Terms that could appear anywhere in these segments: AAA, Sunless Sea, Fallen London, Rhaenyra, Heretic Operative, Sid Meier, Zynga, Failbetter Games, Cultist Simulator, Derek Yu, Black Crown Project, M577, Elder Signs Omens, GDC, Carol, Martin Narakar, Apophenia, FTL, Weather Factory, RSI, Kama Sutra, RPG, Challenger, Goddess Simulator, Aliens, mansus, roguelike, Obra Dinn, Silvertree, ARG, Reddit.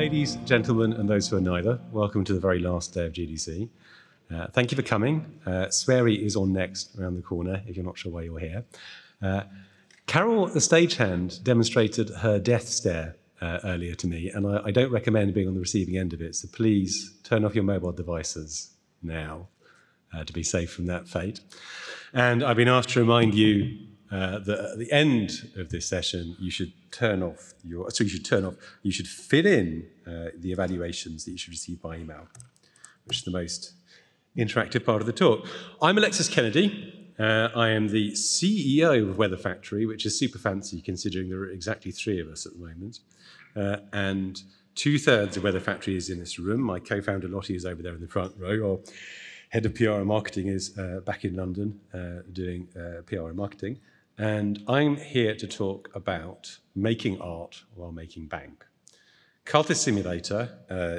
Ladies, gentlemen, and those who are neither, welcome to the very last day of GDC. Thank you for coming. Swery is on next around the corner, if you're not sure why you're here. Carol, the stagehand, demonstrated her death stare earlier to me, and I don't recommend being on the receiving end of it, so please turn off your mobile devices now to be safe from that fate. And I've been asked to remind you that at the end of this session, you should turn off your, you should fill in the evaluations that you should receive by email, which is the most interactive part of the talk. I'm Alexis Kennedy. I am the CEO of Weather Factory, which is super fancy considering there are exactly 3 of us at the moment. And 2/3 of Weather Factory is in this room. My co-founder Lottie is over there in the front row. Our head of PR and marketing is back in London doing PR and marketing. And I'm here to talk about making art while making bank. Cultist Simulator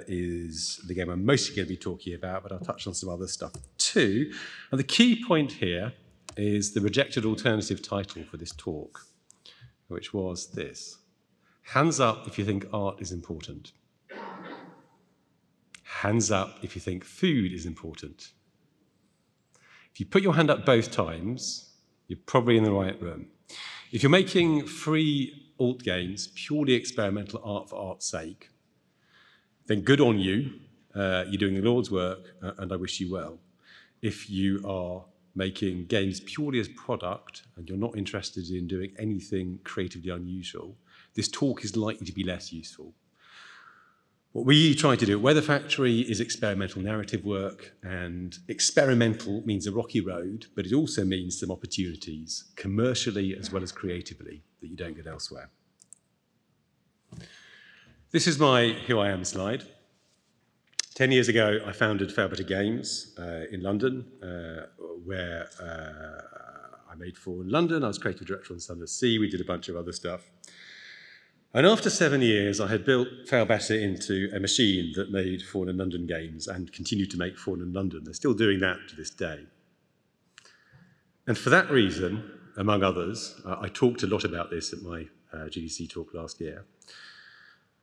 is the game I'm mostly going to be talking about, but I'll touch on some other stuff too. And the key point here is the rejected alternative title for this talk, which was this. Hands up if you think art is important. Hands up if you think food is important. If you put your hand up both times, you're probably in the right room. If you're making free alt games, purely experimental art for art's sake, then good on you. You're doing the Lord's work, and I wish you well. If you are making games purely as product, and you're not interested in doing anything creatively unusual, this talk is likely to be less useful. What we try to do at Weather Factory is experimental narrative work, and experimental means a rocky road, but it also means some opportunities, commercially as well as creatively, that you don't get elsewhere. This is my Who I Am slide. 10 years ago, I founded Failbetter Games in London, where I made Fallen London. I was creative director on Sunless Sea. We did a bunch of other stuff. And after 7 years, I had built Failbetter into a machine that made Fallen London games and continued to make Fallen London. They're still doing that to this day. And for that reason, among others, I talked a lot about this at my GDC talk last year.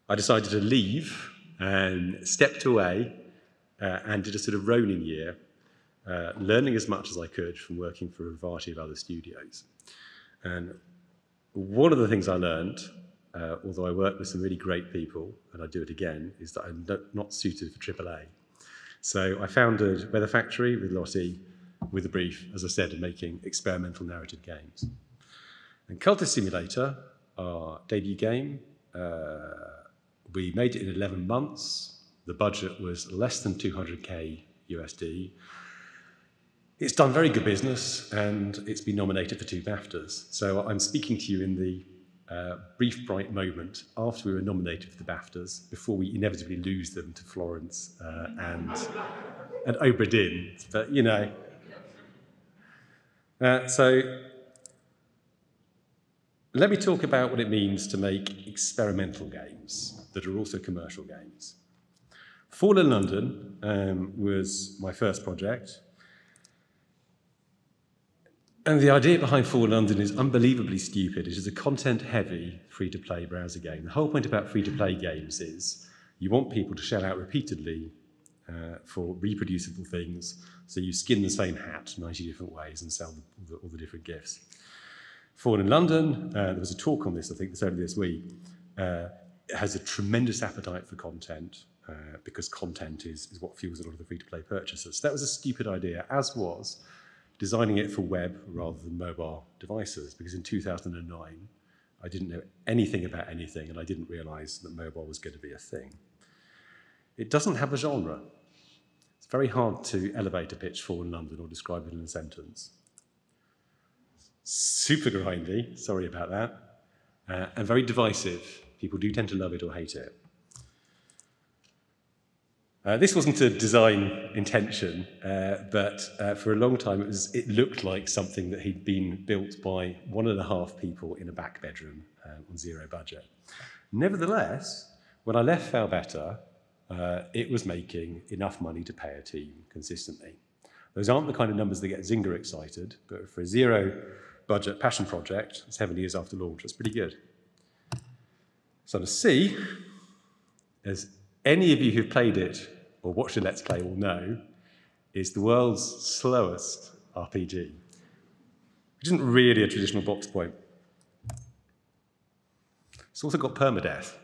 I decided to leave and stepped away and did a sort of ronin year, learning as much as I could from working for a variety of other studios. And one of the things I learned, although I work with some really great people, and I do it again, is that I'm not suited for AAA. So I founded Weather Factory with Lottie, with a brief, as I said, of making experimental narrative games. And Cultist Simulator, our debut game, we made it in 11 months. The budget was less than $200K USD. It's done very good business, and it's been nominated for 2 BAFTAs. So I'm speaking to you in the brief bright moment after we were nominated for the BAFTAs, before we inevitably lose them to Florence and Obra Dinn, but you know. So let me talk about what it means to make experimental games that are also commercial games. Fallen London was my first project. And the idea behind Fallen London is unbelievably stupid. It is a content-heavy, free-to-play browser game. The whole point about free-to-play games is you want people to shell out repeatedly for reproducible things, so you skin the same hat 90 different ways and sell all the different gifts. Fallen London, there was a talk on this, I think, earlier this week, has a tremendous appetite for content because content is what fuels a lot of the free-to-play purchases. So that was a stupid idea, as was designing it for web rather than mobile devices, because in 2009, I didn't know anything about anything, and I didn't realize that mobile was going to be a thing. It doesn't have a genre. It's very hard to elevate a pitch for in London or describe it in a sentence. Super grindy, sorry about that, and very divisive. People do tend to love it or hate it. This wasn't a design intention, but for a long time it looked like something that had been built by 1.5 people in a back bedroom on zero budget. Nevertheless, when I left Failbetter, it was making enough money to pay a team consistently. Those aren't the kind of numbers that get Zynga excited, but for a zero budget passion project, 7 years after launch, that's pretty good. So to see, as any of you who've played it or watched a Let's Play will know, is the world's slowest RPG, which isn't really a traditional box point. It's also got permadeath.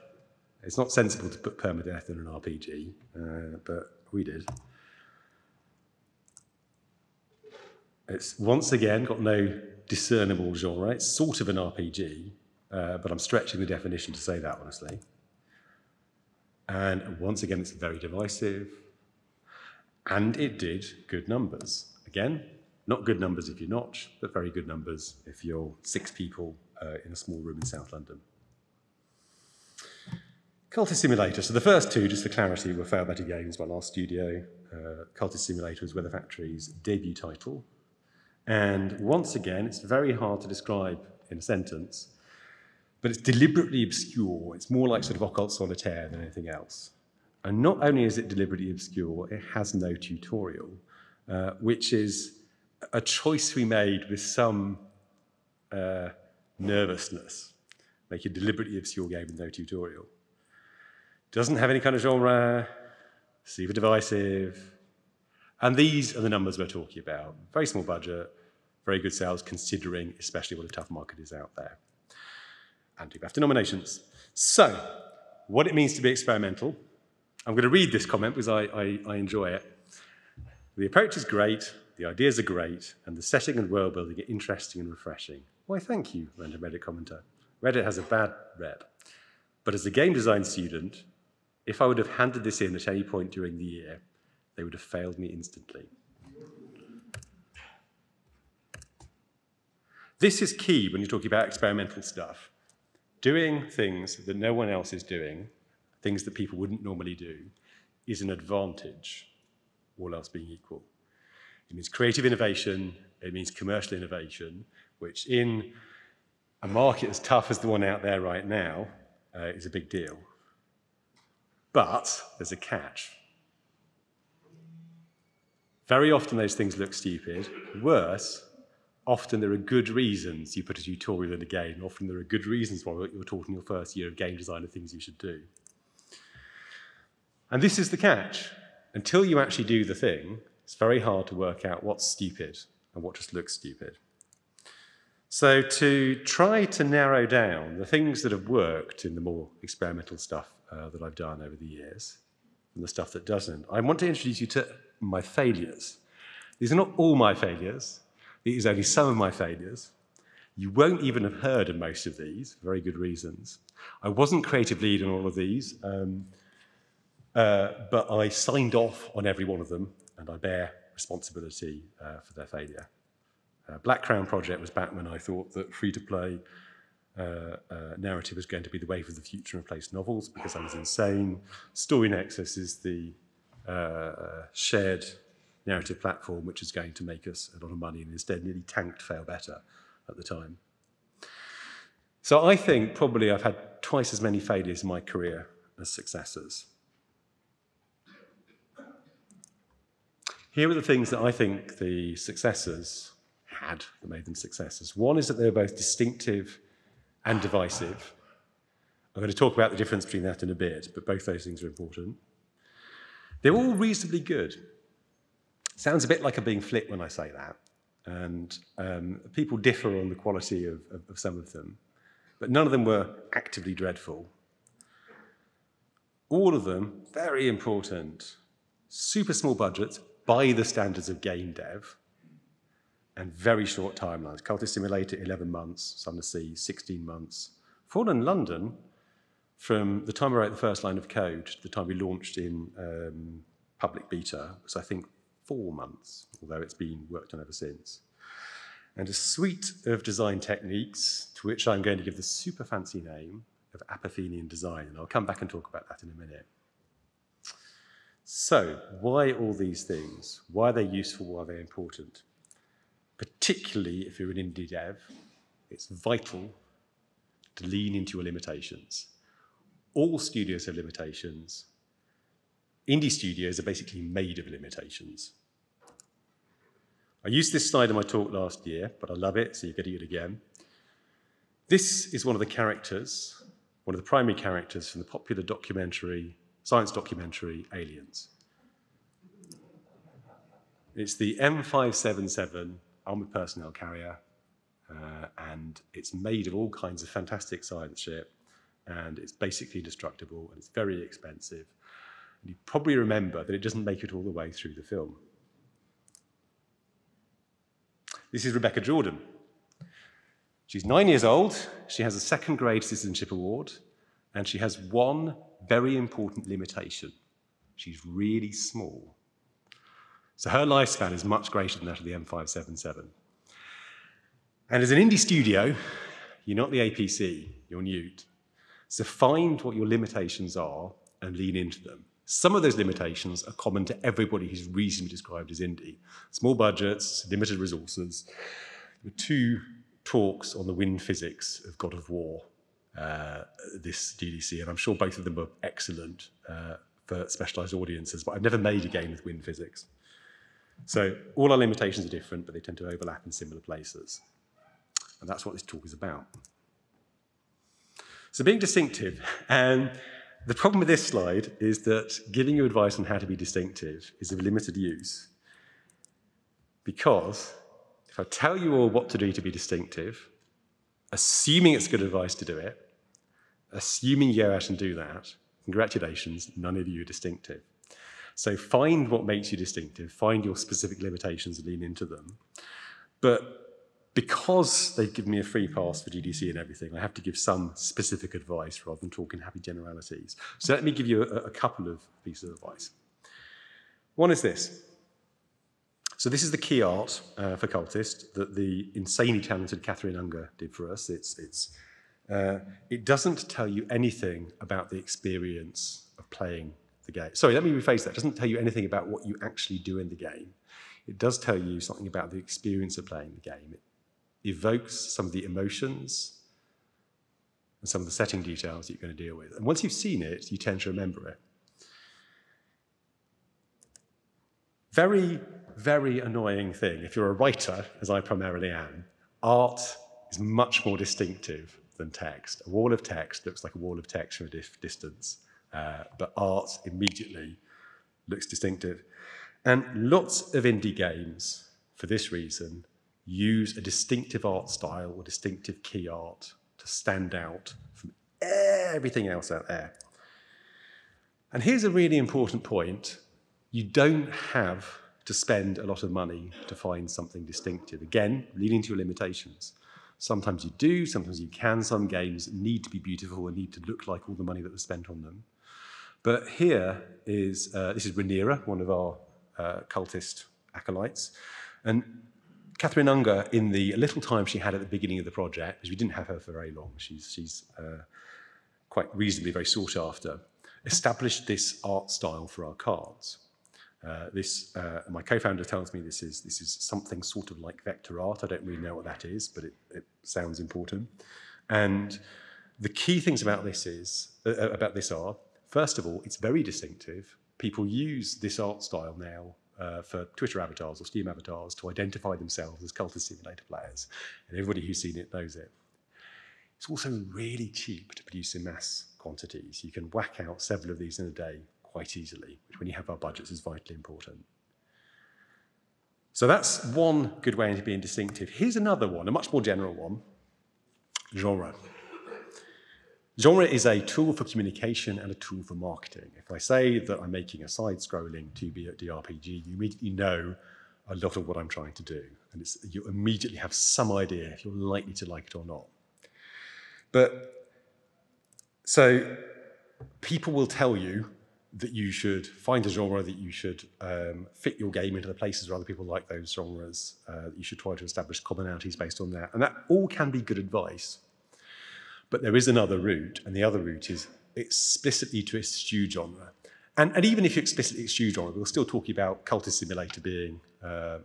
It's not sensible to put permadeath in an RPG, but we did. It's once again got no discernible genre. It's sort of an RPG, but I'm stretching the definition to say that, honestly. And once again, it's very divisive. And it did good numbers. Again, not good numbers if you're Notch, but very good numbers if you're 6 people in a small room in South London. Cultist Simulator. So the first two, just for clarity, were Failbetter Games, my last studio. Cultist Simulator was Weather Factory's debut title. And once again, it's very hard to describe in a sentence, but it's deliberately obscure. It's more like sort of occult solitaire than anything else. And not only is it deliberately obscure, it has no tutorial, which is a choice we made with some nervousness. Make a deliberately obscure game with no tutorial. Doesn't have any kind of genre, super divisive. And these are the numbers we're talking about. Very small budget, very good sales, considering especially what a tough market is out there. And two BAFTA nominations. So, what it means to be experimental. I'm going to read this comment because I enjoy it. The approach is great, the ideas are great, and the setting and world building are interesting and refreshing. Why, thank you, random Reddit commenter. Reddit has a bad rep. But as a game design student, if I would have handed this in at any point during the year, they would have failed me instantly. This is key when you're talking about experimental stuff. Doing things that no one else is doing, things that people wouldn't normally do, is an advantage, all else being equal. It means creative innovation, it means commercial innovation, which in a market as tough as the one out there right now is a big deal. But there's a catch. Very often those things look stupid. Worse, often there are good reasons you put a tutorial in a game. Often there are good reasons why you're taught in your first year of game design the things you should do. And this is the catch. Until you actually do the thing, it's very hard to work out what's stupid and what just looks stupid. So to try to narrow down the things that have worked in the more experimental stuff that I've done over the years and the stuff that doesn't, I want to introduce you to my failures. These are not all my failures. These are only some of my failures. You won't even have heard of most of these, for very good reasons. I wasn't creative lead on all of these, but I signed off on every one of them, and I bear responsibility for their failure. Black Crown Project was back when I thought that free-to-play narrative was going to be the wave of the future and replace novels, because I was insane. Story Nexus is the shared narrative platform which is going to make us a lot of money, and instead nearly tanked Failbetter at the time. So I think probably I've had twice as many failures in my career as successes. Here are the things that I think the successes had that made them successes. One is that they were both distinctive and divisive. I'm going to talk about the difference between that in a bit, but both those things are important. They're all reasonably good. Sounds a bit like I'm being flipped when I say that, and people differ on the quality of some of them, but none of them were actively dreadful. All of them, very important, super small budgets, by the standards of game dev, and very short timelines. Cultist Simulator, 11 months, Sunless Sea, 16 months. Fallen London, from the time I wrote the first line of code to the time we launched in public beta, was I think 4 months, although it's been worked on ever since. And a suite of design techniques, to which I'm going to give the super fancy name of Apothenian design, and I'll come back and talk about that in a minute. So, why all these things? Why are they useful? Why are they important? Particularly if you're an indie dev, it's vital to lean into your limitations. All studios have limitations. Indie studios are basically made of limitations. I used this slide in my talk last year, but I love it, so you're getting it again. This is one of the characters, one of the primary characters from the popular documentary science documentary, Aliens. It's the M577 armoured personnel carrier, and it's made of all kinds of fantastic science shit, and it's basically indestructible, and it's very expensive. And you probably remember that it doesn't make it all the way through the film. This is Rebecca Jordan. She's 9 years old, she has a second grade citizenship award, and she has one very important limitation. She's really small. So her lifespan is much greater than that of the M577. And as an indie studio, you're not the APC, you're Newt. So find what your limitations are and lean into them. Some of those limitations are common to everybody who's reasonably described as indie. Small budgets, limited resources. There were two talks on the wind physics of God of War, this GDC, and I'm sure both of them are excellent for specialised audiences, but I've never made a game with wind physics. So all our limitations are different, but they tend to overlap in similar places. And that's what this talk is about. So being distinctive, and the problem with this slide is that giving you advice on how to be distinctive is of limited use, because if I tell you all what to do to be distinctive, assuming it's good advice to do it, assuming you go out and do that, congratulations, none of you are distinctive. So find what makes you distinctive, find your specific limitations and lean into them. But because they've given me a free pass for GDC and everything, I have to give some specific advice rather than talking happy generalities. So let me give you a couple of pieces of advice. One is this. So this is the key art for Cultist that the insanely talented Katherine Unger did for us. It doesn't tell you anything about the experience of playing the game. Sorry, let me rephrase that. It doesn't tell you anything about what you actually do in the game. It does tell you something about the experience of playing the game. It evokes some of the emotions and some of the setting details that you're going to deal with. And once you've seen it, you tend to remember it. Very, very annoying thing. If you're a writer, as I primarily am, art is much more distinctive than text. A wall of text looks like a wall of text from a distance, but art immediately looks distinctive. And lots of indie games, for this reason, use a distinctive art style or distinctive key art to stand out from everything else out there. And here's a really important point. You don't have to spend a lot of money to find something distinctive. Again, leading to your limitations. Sometimes you do, sometimes you can. Some games need to be beautiful and need to look like all the money that was spent on them. But here is, this is Rhaenyra, one of our Cultist acolytes. And Katherine Unger, in the little time she had at the beginning of the project, because we didn't have her for very long, she's quite reasonably very sought after, established this art style for our cards. My co-founder tells me this is something sort of like vector art. I don't really know what that is, but it sounds important. And the key things about this are, first of all, it's very distinctive. People use this art style now for Twitter avatars or Steam avatars to identify themselves as Cultist Simulator players. And everybody who's seen it knows it. It's also really cheap to produce in mass quantities. You can whack out several of these in a day quite easily, which when you have our budgets is vitally important. So that's one good way into being distinctive. Here's another one, a much more general one, genre. Genre is a tool for communication and a tool for marketing. If I say that I'm making a side-scrolling 2D RPG, you immediately know a lot of what I'm trying to do. And you immediately have some idea if you're likely to like it or not. But, so, people will tell you that you should find a genre, that you should fit your game into the places where other people like those genres, that you should try to establish commonalities based on that. And that all can be good advice. But there is another route, and the other route is explicitly to eschew genre. And even if you explicitly eschew genre, we're still talking about Cultist Simulator being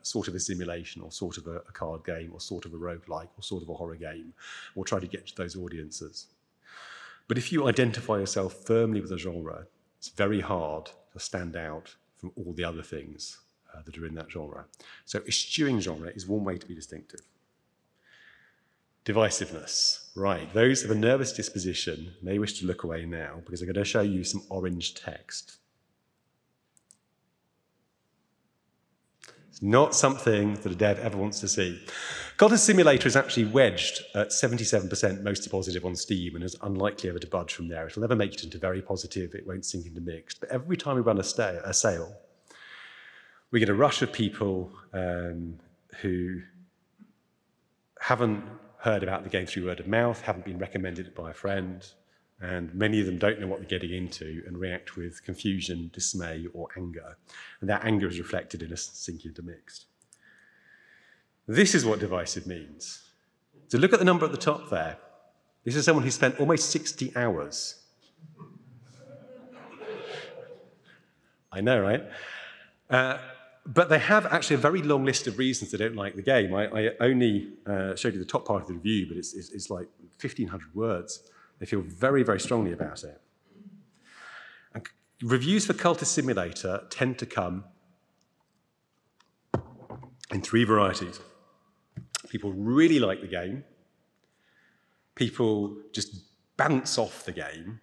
sort of a simulation, or sort of a card game, or sort of a roguelike, or sort of a horror game. We'll try to get to those audiences. But if you identify yourself firmly with a genre, it's very hard to stand out from all the other things that are in that genre. So eschewing genre is one way to be distinctive. Divisiveness. Right, those of a nervous disposition may wish to look away now because I'm going to show you some orange text. It's not something that a dev ever wants to see. Goddess Simulator is actually wedged at 77% mostly positive on Steam and is unlikely ever to budge from there. It'll never make it into very positive, it won't sink into mixed. But every time we run a sale, we get a rush of people who haven't heard about the game through word of mouth, haven't been recommended by a friend, and many of them don't know what they're getting into and react with confusion, dismay, or anger. And that anger is reflected in a sinking into mixed. This is what divisive means. So look at the number at the top there. This is someone who spent almost 60 hours. I know, right? But they have actually a very long list of reasons they don't like the game. I only showed you the top part of the review, but it's like 1,500 words. They feel very, very strongly about it. And reviews for Cultist Simulator tend to come in three varieties. People really like the game. People just bounce off the game.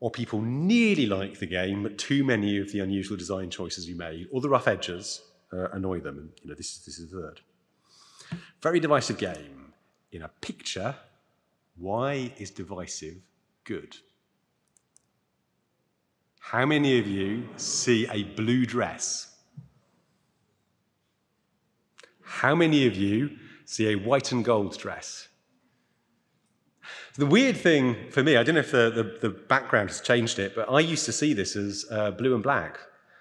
Or people nearly like the game, but too many of the unusual design choices you made, or the rough edges annoy them. And, you know, this is the third. Very divisive game. In a picture, why is divisive good? How many of you see a blue dress? How many of you see a white and gold dress? The weird thing for me, I don't know if the background has changed it, but I used to see this as blue and black.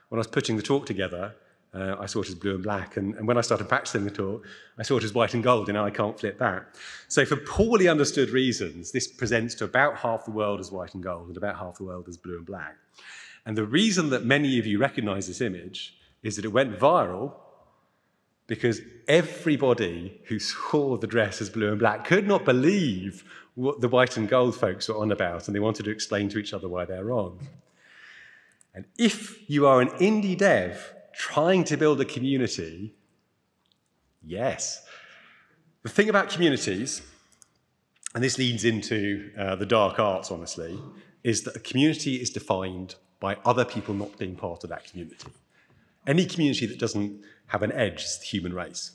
When I was putting the talk together, I saw it as blue and black. And when I started practicing the talk, I saw it as white and gold, and now I can't flip that. So for poorly understood reasons, this presents to about half the world as white and gold and about half the world as blue and black. And the reason that many of you recognize this image is that it went viral because everybody who saw the dress as blue and black could not believe what the white and gold folks were on about, and they wanted to explain to each other why they're wrong. And if you are an indie dev trying to build a community, yes. The thing about communities, and this leads into the dark arts, honestly, is that a community is defined by other people not being part of that community. Any community that doesn't have an edge is the human race.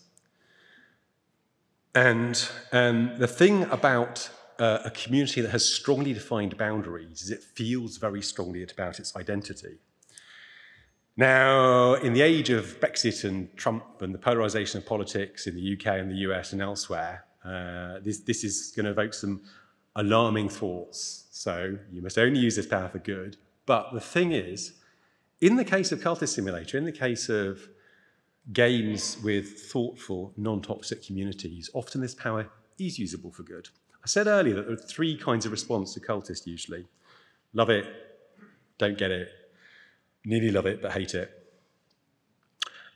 And the thing about a community that has strongly defined boundaries is it feels very strongly about its identity. Now, in the age of Brexit and Trump and the polarisation of politics in the UK and the US and elsewhere, this is going to evoke some alarming thoughts. So you must only use this power for good. But the thing is, in the case of Cultist Simulator, in the case of games with thoughtful, non-toxic communities, often this power is usable for good. I said earlier that there are three kinds of response to cultists usually. Love it, don't get it, nearly love it, but hate it.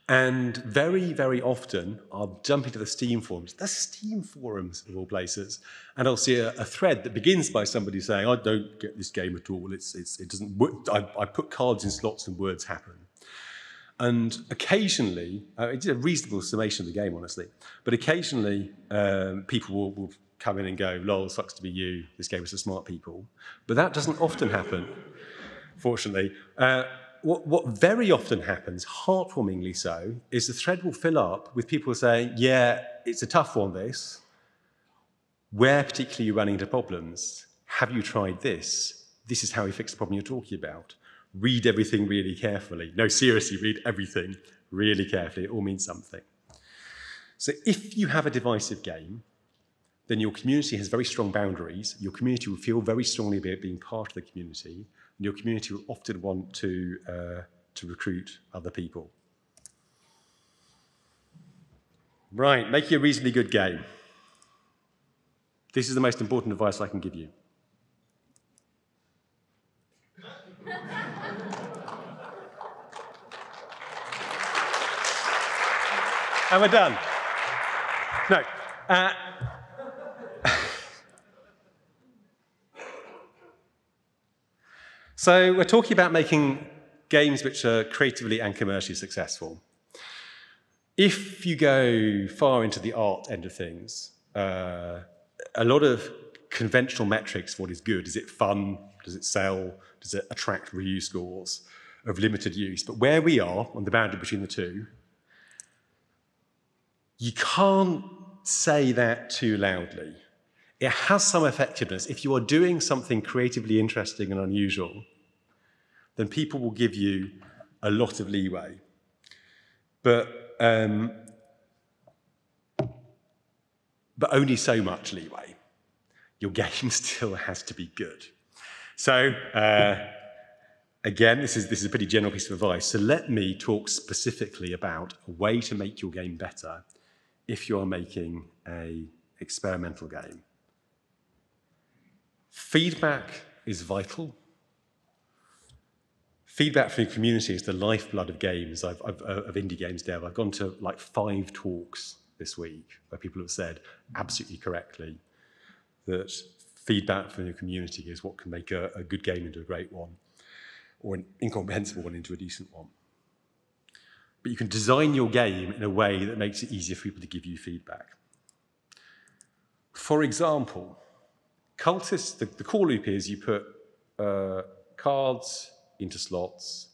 And very, very often, I'll jump into the Steam forums. That's Steam forums of all places. And I'll see a thread that begins by somebody saying, I don't get this game at all. It doesn't work. I put cards in slots and words happen. And occasionally, it's a reasonable summation of the game, honestly, but occasionally people will come in and go, lol, sucks to be you, this game is for smart people. But that doesn't often happen, fortunately. What very often happens, heartwarmingly so, is the thread will fill up with people saying, yeah, it's a tough one, this. Where particularly are you running into problems? Have you tried this? This is how we fix the problem you're talking about. Read everything really carefully. No, seriously, read everything really carefully. It all means something. So if you have a divisive game, then your community has very strong boundaries. Your community will feel very strongly about being part of the community, and your community will often want to recruit other people. Right, make you a reasonably good game. This is the most important advice I can give you. And we're done. No. So we're talking about making games which are creatively and commercially successful. If you go far into the art end of things, a lot of conventional metrics for what is good. Is it fun? Does it sell? Does it attract review scores of limited use? But where we are on the boundary between the two, you can't say that too loudly. It has some effectiveness. If you are doing something creatively interesting and unusual, then people will give you a lot of leeway. But only so much leeway. Your game still has to be good. So again, this is a pretty general piece of advice. So let me talk specifically about a way to make your game better if you are making an experimental game. Feedback is vital. Feedback from the community is the lifeblood of games, of indie games dev. I've gone to like 5 talks this week where people have said absolutely correctly that feedback from the community is what can make a good game into a great one, or an incomprehensible one into a decent one. But you can design your game in a way that makes it easier for people to give you feedback. For example, Cultist, the core loop is you put cards into slots,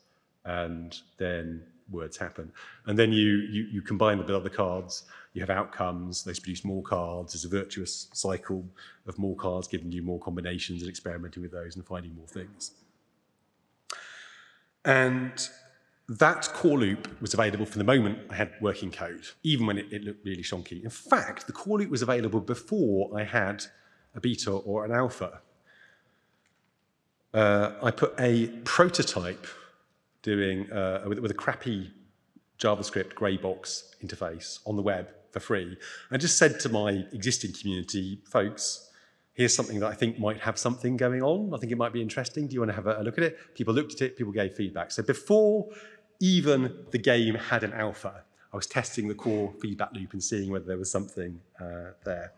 and then words happen. And then you combine them with other cards, you have outcomes, those produce more cards. There's a virtuous cycle of more cards giving you more combinations and experimenting with those and finding more things. And that core loop was available from the moment I had working code, even when it looked really shonky. In fact, the core loop was available before I had a beta or an alpha. I put a prototype doing with a crappy JavaScript grey box interface on the web for free. I just said to my existing community, folks, here's something that I think might have something going on. I think it might be interesting. Do you want to have a look at it? People looked at it, people gave feedback. So before even the game had an alpha, I was testing the core feedback loop and seeing whether there was something there.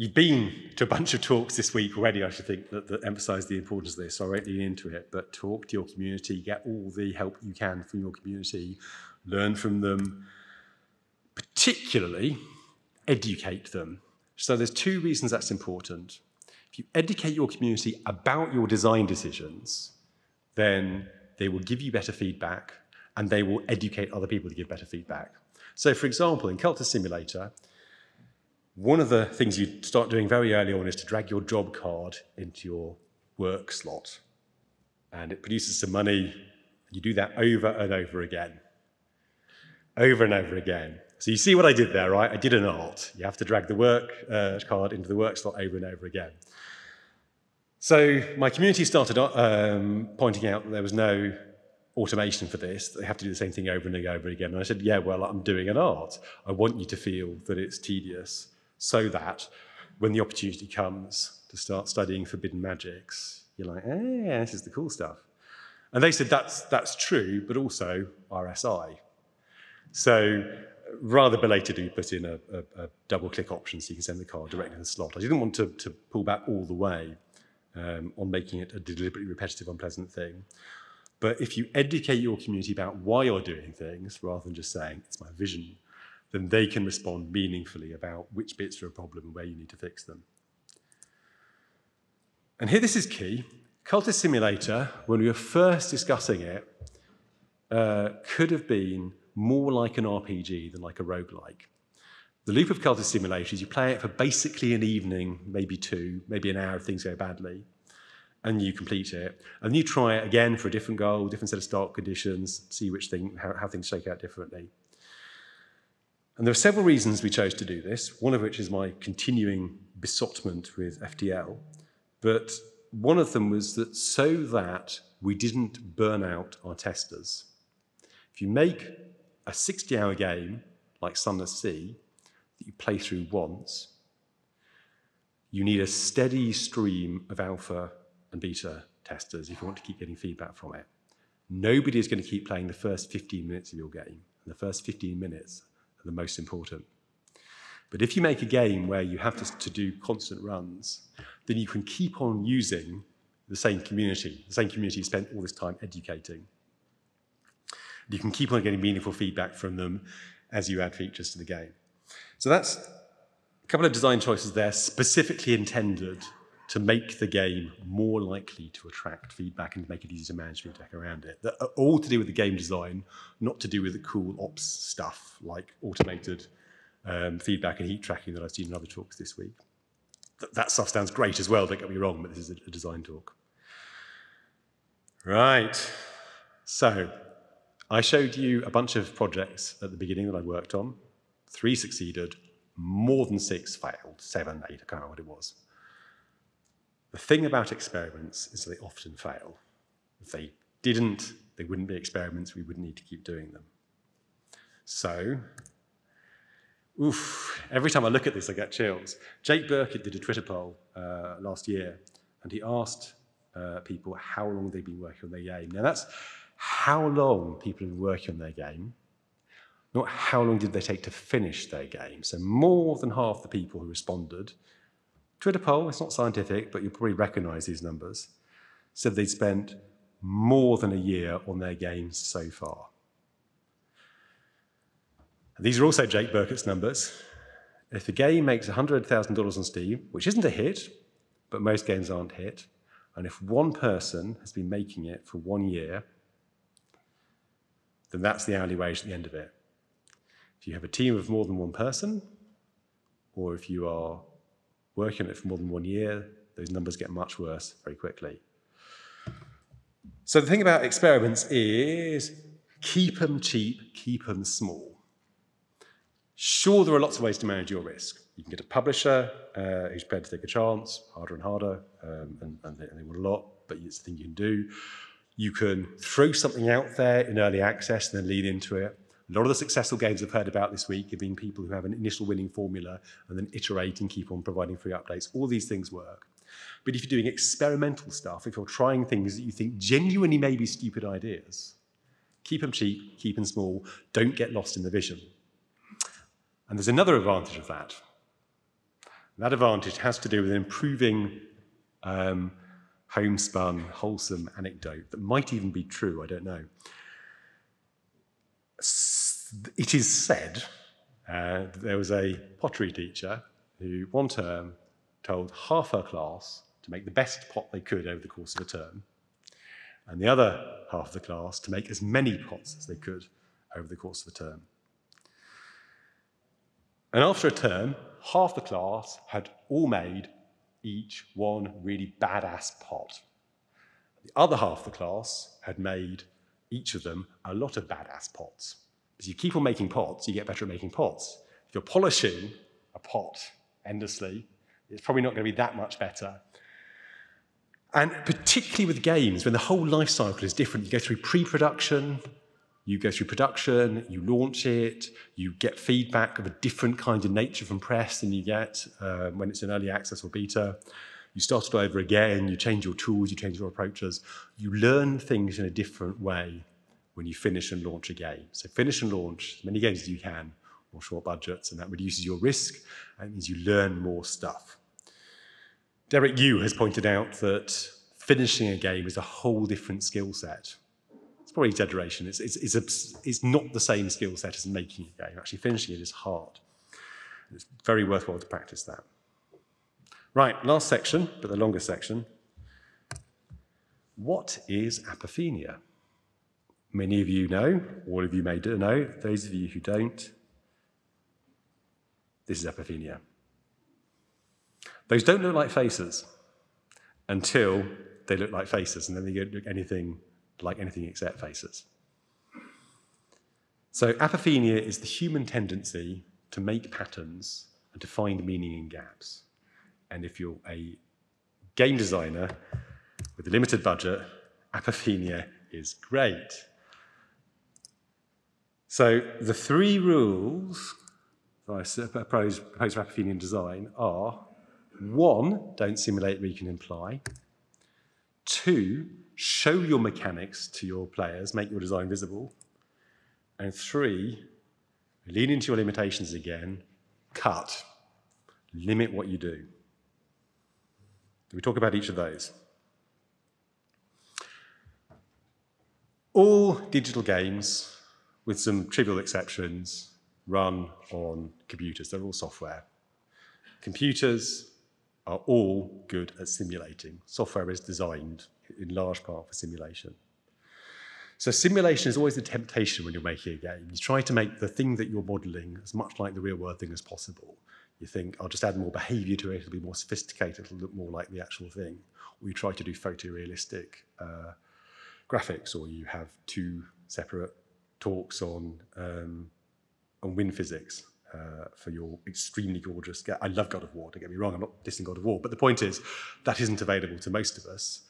You've been to a bunch of talks this week already, I should think, that emphasize the importance of this, so I won't lean into it, but talk to your community, get all the help you can from your community, learn from them, particularly educate them. So there's 2 reasons that's important. If you educate your community about your design decisions, then they will give you better feedback and they will educate other people to give better feedback. So for example, in Cultist Simulator, one of the things you start doing very early on is to drag your job card into your work slot. And it produces some money. You do that over and over again. Over and over again. So you see what I did there, right? I did an art. You have to drag the work card into the work slot over and over again. So my community started pointing out that there was no automation for this. They have to do the same thing over and over again. And I said, yeah, well, I'm doing an art. I want you to feel that it's tedious, so that when the opportunity comes to start studying forbidden magics, you're like, eh, yeah, this is the cool stuff. And they said, that's true, but also RSI. So rather belatedly, we put in a double-click option so you can send the card directly to the slot. I didn't want to pull back all the way on making it a deliberately repetitive, unpleasant thing. But if you educate your community about why you're doing things, rather than just saying, it's my vision, then they can respond meaningfully about which bits are a problem and where you need to fix them. And here, this is key. Cultist Simulator, when we were first discussing it, could have been more like an RPG than like a roguelike. The loop of Cultist Simulator is you play it for basically an evening, maybe 2, maybe an hour if things go badly, and you complete it. And you try it again for a different goal, different set of start conditions, see which thing, how things shake out differently. And there are several reasons we chose to do this, one of which is my continuing besotment with FTL. But one of them was that so that we didn't burn out our testers. If you make a 60-hour game, like Sunless Sea, that you play through once, you need a steady stream of alpha and beta testers if you want to keep getting feedback from it. Nobody is going to keep playing the first 15 minutes of your game. And the first 15 minutes are the most important. But if you make a game where you have to do constant runs, then you can keep on using the same community you spent all this time educating. You can keep on getting meaningful feedback from them. as you add features to the game. So that's a couple of design choices there specifically intended to make the game more likely to attract feedback and make it easy to manage feedback around it. That are all to do with the game design, not to do with the cool ops stuff like automated feedback and heat tracking that I've seen in other talks this week. That stuff sounds great as well, don't get me wrong, but this is a design talk. Right, so I showed you a bunch of projects at the beginning that I worked on. 3 succeeded, more than 6 failed, 7, 8, I can't remember what it was. The thing about experiments is they often fail. If they didn't, they wouldn't be experiments, we would need to keep doing them. So, oof, every time I look at this I get chills. Jake Burkett did a Twitter poll last year, and he asked people how long they've been working on their game. Now that's how long people have been working on their game, not how long did they take to finish their game. So more than half the people who responded, Twitter poll, it's not scientific, but you'll probably recognize these numbers, said they'd spent more than a year on their games so far. And these are also Jake Burkett's numbers. If a game makes $100,000 on Steam, which isn't a hit, but most games aren't hit, and if one person has been making it for 1 year, then that's the hourly wage at the end of it. If you have a team of more than one person, or if you are working on it for more than 1 year, those numbers get much worse very quickly. So the thing about experiments is keep them cheap, keep them small. Sure, there are lots of ways to manage your risk. You can get a publisher who's prepared to take a chance, harder and harder, and they want a lot, but it's the thing you can do. You can throw something out there in early access and then lean into it. A lot of the successful games I've heard about this week have been people who have an initial winning formula and then iterate and keep on providing free updates. All these things work. But if you're doing experimental stuff, if you're trying things that you think genuinely may be stupid ideas, keep them cheap, keep them small, don't get lost in the vision. And there's another advantage of that. And that advantage has to do with improving homespun, wholesome anecdote that might even be true, I don't know. It is said that there was a pottery teacher who one term told half her class to make the best pot they could over the course of a term, and the other half of the class to make as many pots as they could over the course of a term. And after a term, half the class had all made each one really badass pot. The other half of the class had made each of them a lot of badass pots. As you keep on making pots, you get better at making pots. If you're polishing a pot endlessly, it's probably not going to be that much better. And particularly with games, when the whole life cycle is different, you go through pre-production, you go through production, you launch it, you get feedback of a different kind of nature from press than you get when it's in early access or beta. You start it over again, you change your tools, you change your approaches. You learn things in a different way when you finish and launch a game. So finish and launch as many games as you can on short budgets, and that reduces your risk and means you learn more stuff. Derek Yu has pointed out that finishing a game is a whole different skill set. It's probably exaggeration. It's not the same skill set as making a game. Actually finishing it is hard. It's very worthwhile to practice that. Right, last section, but the longest section. What is apophenia? Many of you know, all of you may know, those of you who don't, this is apophenia. Those don't look like faces until they look like faces, and then they don't look anything like anything except faces. So apophenia is the human tendency to make patterns and to find meaning in gaps. And if you're a game designer with a limited budget, apophenia is great. So the 3 rules that I propose for apophenian design are: 1, don't simulate what you can imply. 2, show your mechanics to your players, make your design visible. And 3, lean into your limitations again, cut, limit what you do. We talk about each of those. All digital games, with some trivial exceptions, run on computers. They're all software. Computers are all good at simulating. Software is designed in large part for simulation. So simulation is always a temptation when you're making a game. You try to make the thing that you're modeling as much like the real world thing as possible. You think, I'll just add more behavior to it, it'll be more sophisticated, it'll look more like the actual thing. Or you try to do photorealistic graphics, or you have two separate talks on wind physics for your extremely gorgeous, I love God of War, don't get me wrong, I'm not dissing God of War, but the point is, that isn't available to most of us.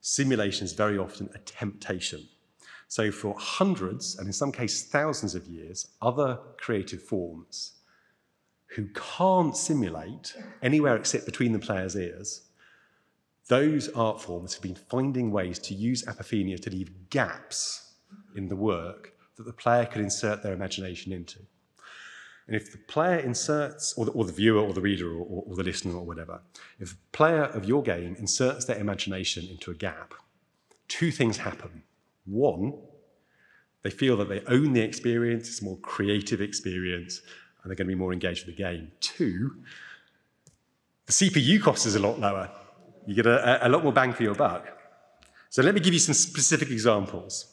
Simulation is very often a temptation. So for hundreds, and in some cases thousands of years, other creative forms who can't simulate anywhere except between the player's ears, those art forms have been finding ways to use apophenia to leave gaps in the work that the player can insert their imagination into. And if the player inserts, or the viewer or the reader or the listener or whatever, if the player of your game inserts their imagination into a gap, two things happen. One, they feel that they own the experience, it's a more creative experience, and they're going to be more engaged with the game. Two, the CPU cost is a lot lower. You get a lot more bang for your buck. So let me give you some specific examples.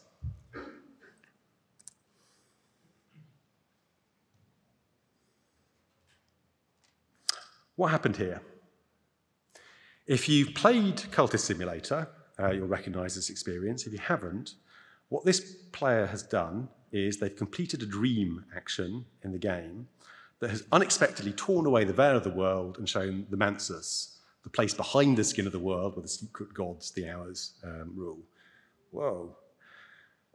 What happened here? If you've played Cultist Simulator, you'll recognize this experience. If you haven't, what this player has done is they've completed a dream action in the game that has unexpectedly torn away the veil of the world and shown the mansus, the place behind the skin of the world where the secret gods, the hours, rule. Whoa.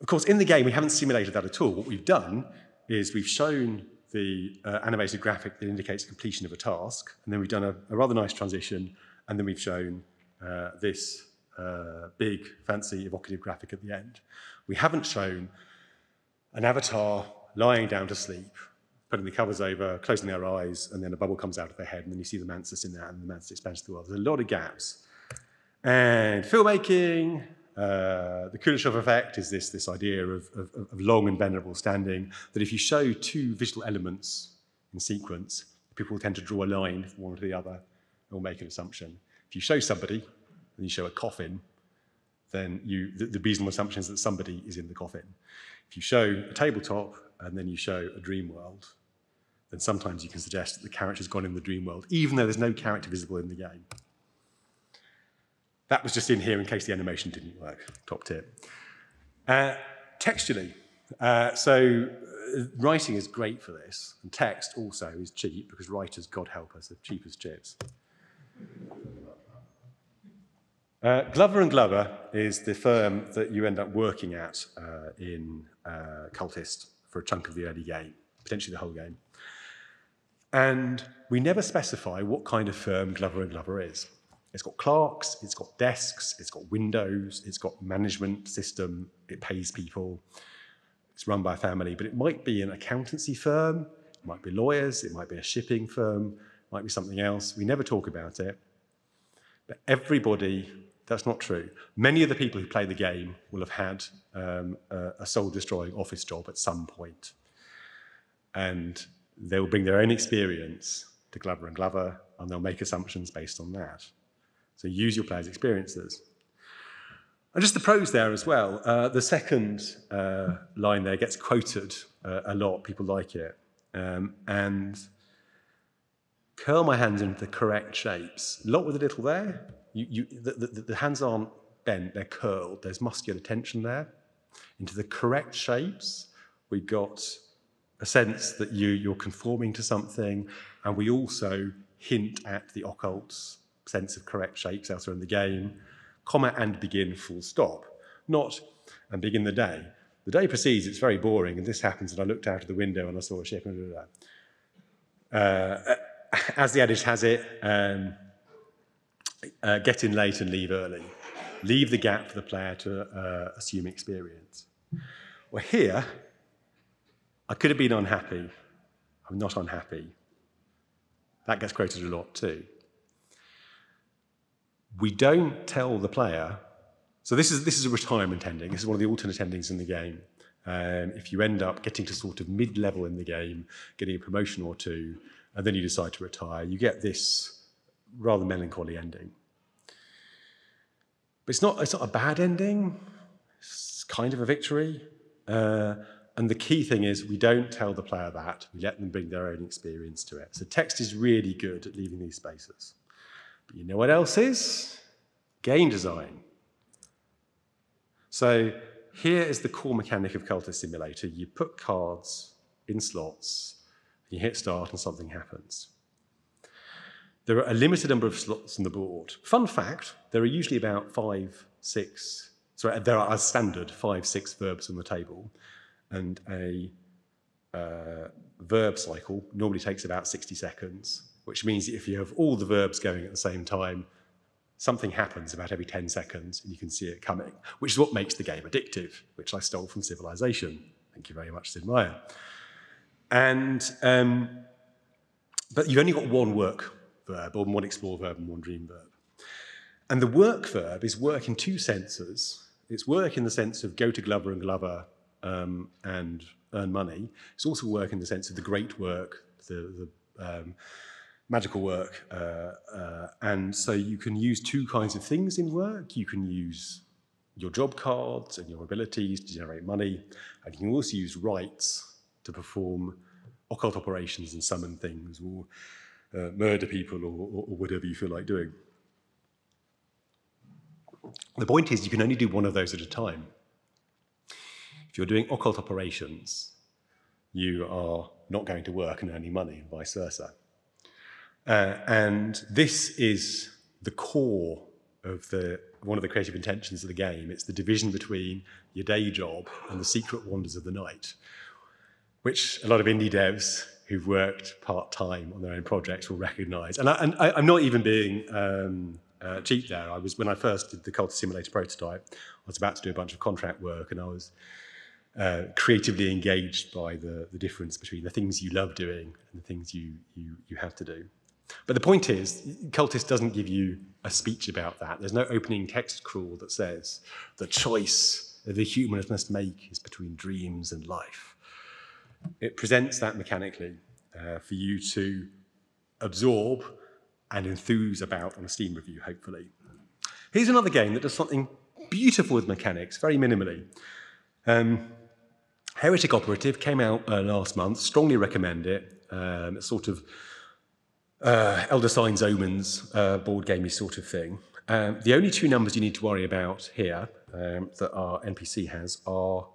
Of course, in the game, we haven't simulated that at all. What we've done is we've shown the animated graphic that indicates completion of a task, and then we've done a rather nice transition, and then we've shown this big, fancy, evocative graphic at the end. We haven't shown an avatar lying down to sleep, putting the covers over, closing their eyes, and then a bubble comes out of their head, and then you see the mansus in there, and the mansus expands to the world. There's a lot of gaps. And filmmaking, the Kuleshov effect is this idea of long and venerable standing, that if you show two visual elements in sequence, people will tend to draw a line from one to the other, and will make an assumption. If you show somebody, and you show a coffin, then the reasonable assumption is that somebody is in the coffin. If you show a tabletop and then you show a dream world, then sometimes you can suggest that the character's gone in the dream world, even though there's no character visible in the game. That was just in here in case the animation didn't work, top tip. Textually, so writing is great for this, and text also is cheap because writers, God help us, are cheap as chips. Glover and Glover is the firm that you end up working at in Cultist for a chunk of the early game, potentially the whole game. And we never specify what kind of firm Glover and Glover is. It's got clerks, it's got desks, it's got windows, it's got management system, it pays people, it's run by a family, but it might be an accountancy firm, it might be lawyers, it might be a shipping firm, it might be something else. We never talk about it, but everybody... That's not true. Many of the people who play the game will have had a soul-destroying office job at some point. And they will bring their own experience to Glover and Glover, and they'll make assumptions based on that. So use your player's experiences. And just the prose there as well. The second line there gets quoted a lot. People like it. And curl my hands into the correct shapes. A lot with a little there. The hands aren't bent, they're curled. There's muscular tension there. Into the correct shapes, we got a sense that you're conforming to something, and we also hint at the occult's sense of correct shapes elsewhere in the game. Comma and begin, full stop. Not, and begin the day. The day proceeds, it's very boring, and this happens, and I looked out of the window and I saw a ship, and as the adage has it, get in late and leave early. Leave the gap for the player to assume experience. Well, here, I could have been unhappy. I'm not unhappy. That gets quoted a lot too. We don't tell the player. So this is a retirement ending. This is one of the alternate endings in the game. If you end up getting to sort of mid-level in the game, getting a promotion or two, and then you decide to retire, you get this rather melancholy ending. But it's not a bad ending. It's kind of a victory. And the key thing is we don't tell the player that. We let them bring their own experience to it. So text is really good at leaving these spaces. But you know what else is? Game design. So here is the core mechanic of Cultist Simulator. You put cards in slots, you hit start, and something happens. There are a limited number of slots on the board. Fun fact, there are usually about five, six verbs on the table, and a verb cycle normally takes about 60 seconds, which means that if you have all the verbs going at the same time, something happens about every 10 seconds and you can see it coming, which is what makes the game addictive, which I stole from Civilization. Thank you very much, Sid Meier. And, but you've only got one work verb, or one explore verb and one dream verb. And the work verb is work in two senses. It's work in the sense of go to Glover and Glover and earn money. It's also work in the sense of the great work, the magical work, and so you can use two kinds of things in work. You can use your job cards and your abilities to generate money, and you can also use rites to perform occult operations and summon things, or murder people, or whatever you feel like doing. The point is you can only do one of those at a time. If you're doing occult operations, you are not going to work and earning money, and vice versa. And this is the core of one of the creative intentions of the game. It's the division between your day job and the secret wonders of the night, which a lot of indie devs who've worked part-time on their own projects will recognize. And I'm not even being cheap there. When I first did the Cultist Simulator prototype, I was about to do a bunch of contract work, and I was creatively engaged by the difference between the things you love doing and the things you have to do. But the point is, Cultist doesn't give you a speech about that. There's no opening text crawl that says, the choice that the human must make is between dreams and life. It presents that mechanically for you to absorb and enthuse about on a Steam review, hopefully. Here's another game that does something beautiful with mechanics, very minimally. Heretic Operative came out last month. Strongly recommend it. It's sort of Elder Signs, Omens, board gamey sort of thing. The only two numbers you need to worry about here that our NPC has are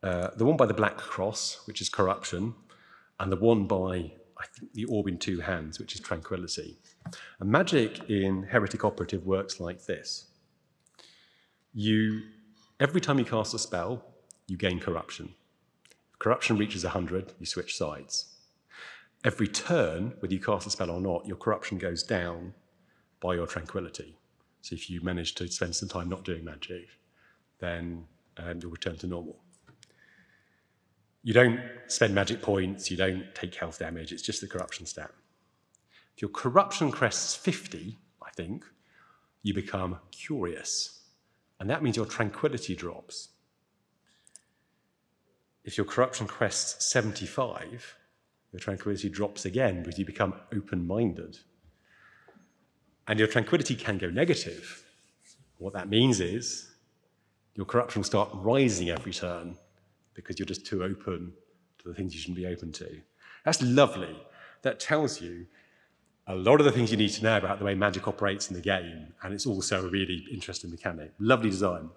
the one by the Black Cross, which is corruption, and the one by, I think, the orb in two hands, which is tranquility. And magic in Heretic Operative works like this. Every time you cast a spell, you gain corruption. If corruption reaches 100, you switch sides. Every turn, whether you cast a spell or not, your corruption goes down by your tranquility. So if you manage to spend some time not doing magic, then you'll return to normal. You don't spend magic points, you don't take health damage, it's just the corruption stat. If your corruption crests 50, I think, you become curious. And that means your tranquility drops. If your corruption crests 75, your tranquility drops again because you become open-minded. And your tranquility can go negative. What that means is your corruption will start rising every turn because you're just too open to the things you shouldn't be open to. That's lovely. That tells you a lot of the things you need to know about the way magic operates in the game, and it's also a really interesting mechanic. Lovely design.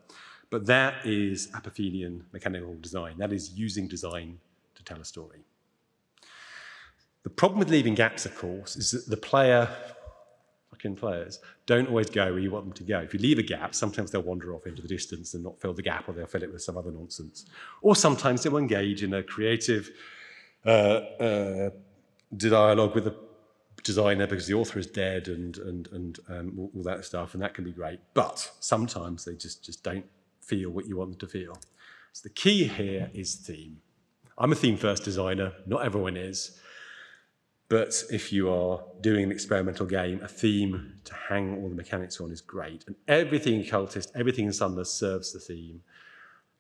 But that is Apophenian mechanical design. That is using design to tell a story. The problem with leaving gaps, of course, is that players don't always go where you want them to go. If you leave a gap, sometimes they'll wander off into the distance and not fill the gap, or they'll fill it with some other nonsense. Or sometimes they'll engage in a creative dialogue with a designer because the author is dead and all that stuff, and that can be great. But sometimes they just don't feel what you want them to feel. So the key here is theme. I'm a theme-first designer. Not everyone is. But if you are doing an experimental game, a theme to hang all the mechanics on is great. And everything in Cultist, everything in Sunless serves the theme.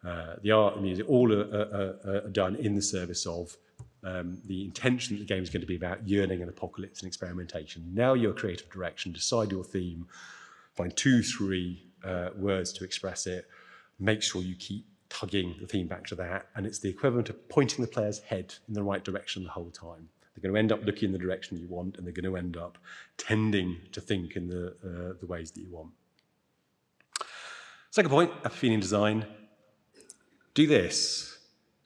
The art and music, all are done in the service of the intention that the game is going to be about yearning and apocalypse and experimentation. Now your creative direction, decide your theme, find 2-3 words to express it, make sure you keep tugging the theme back to that, and it's the equivalent of pointing the player's head in the right direction the whole time. They're going to end up looking in the direction you want, and they're going to end up tending to think in the ways that you want. Second point, Apophenian design. Do this.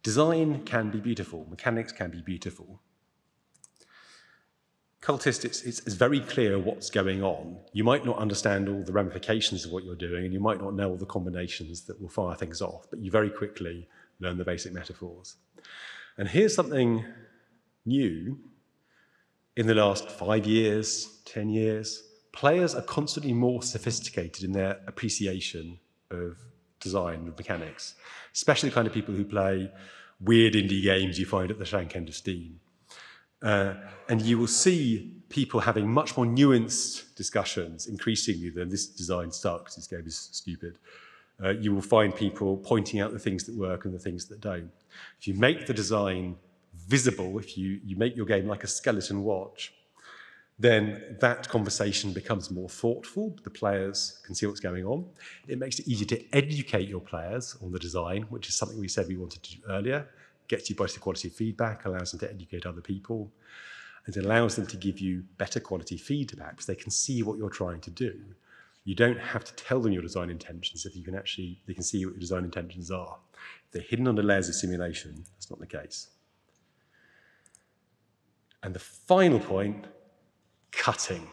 Design can be beautiful. Mechanics can be beautiful. Cultist, it's very clear what's going on. You might not understand all the ramifications of what you're doing, and you might not know all the combinations that will fire things off, but you very quickly learn the basic metaphors. And here's something new. In the last 5 years, 10 years, players are constantly more sophisticated in their appreciation of design and mechanics, especially the kind of people who play weird indie games you find at the shank end of Steam. And you will see people having much more nuanced discussions increasingly than this design sucks, this game is stupid. You will find people pointing out the things that work and the things that don't. If you make the design visible, if you make your game like a skeleton watch, then that conversation becomes more thoughtful. The players can see what's going on. It makes it easier to educate your players on the design, which is something we said we wanted to do earlier. Gets you better quality feedback, allows them to educate other people, and it allows them to give you better quality feedback because they can see what you're trying to do. You don't have to tell them your design intentions if you can actually, they can see what your design intentions are. If they're hidden under layers of simulation, that's not the case. And the final point, cutting.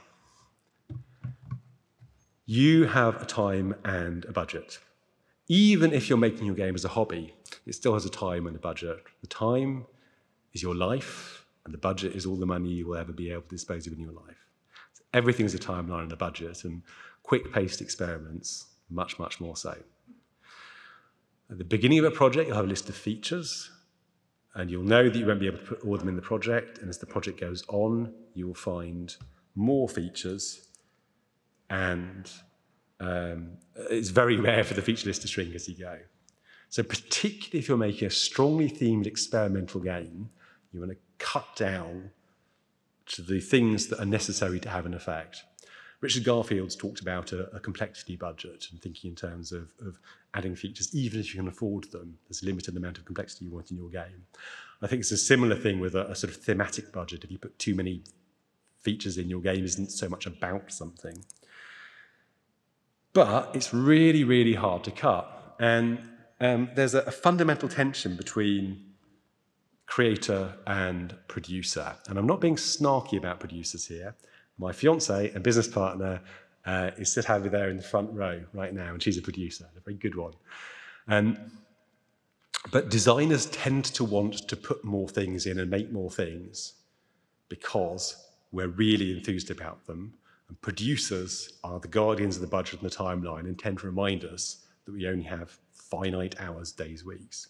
You have a time and a budget. Even if you're making your game as a hobby, it still has a time and a budget. The time is your life, and the budget is all the money you will ever be able to dispose of in your life. So everything is a timeline and a budget, and quick-paced experiments, much, much more so. At the beginning of a project, you'll have a list of features, and you'll know that you won't be able to put all of them in the project, and as the project goes on, you will find more features, and it's very rare for the feature list to shrink as you go. So particularly if you're making a strongly themed experimental game, you want to cut down to the things that are necessary to have an effect. Richard Garfield's talked about a complexity budget and thinking in terms of adding features, even if you can afford them. There's a limited amount of complexity you want in your game. I think it's a similar thing with a sort of thematic budget. If you put too many features in, your game isn't so much about something. But it's really, really hard to cut. And there's a fundamental tension between creator and producer. And I'm not being snarky about producers here. My fiance and business partner is sitting over there in the front row right now, and she's a producer, a very good one. But designers tend to want to put more things in and make more things because we're really enthused about them. And producers are the guardians of the budget and the timeline and tend to remind us that we only have finite hours, days, weeks.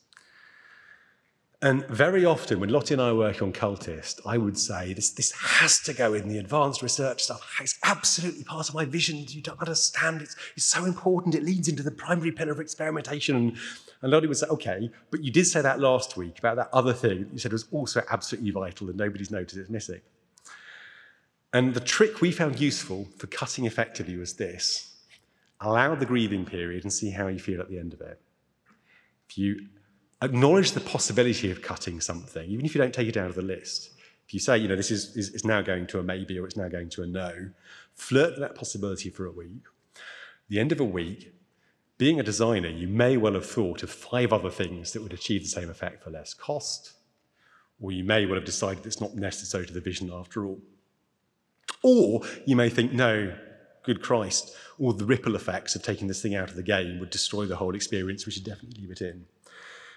And very often when Lottie and I work on Cultist, I would say, this has to go in the advanced research stuff. It's absolutely part of my vision. You don't understand. It's so important. It leads into the primary pillar of experimentation. And Lottie would say, okay, but you did say that last week about that other thing that you said was also absolutely vital and nobody's noticed it's missing. And the trick we found useful for cutting effectively was this. Allow the grieving period and see how you feel at the end of it. If you acknowledge the possibility of cutting something, even if you don't take it out of the list, if you say, you know, this is now going to a maybe or it's now going to a no, flirt with that possibility for a week. At the end of a week, being a designer, you may well have thought of 5 other things that would achieve the same effect for less cost, or you may well have decided it's not necessary to the vision after all. Or you may think, no, good Christ, all the ripple effects of taking this thing out of the game would destroy the whole experience, we should definitely leave it in.